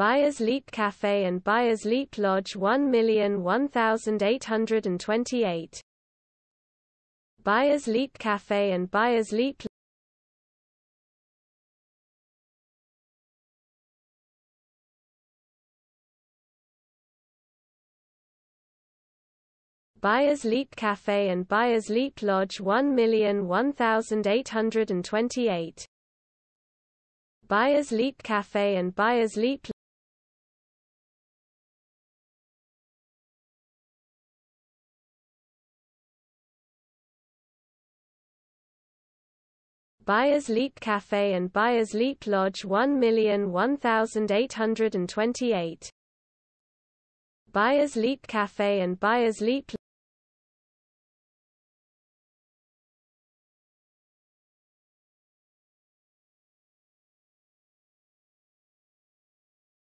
Byar's Leap Cafe and Byar's Leap Lodge 1,001,828. Byar's Leap Cafe and Byar's Leap Byar's Leap Cafe and Byar's Leap Lodge 1,001,828. Byar's Leap Cafe and Byar's Leap Byar's Leap Cafe and Byar's Leap Lodge 1,001,828. Byar's Leap Cafe and Byar's Leap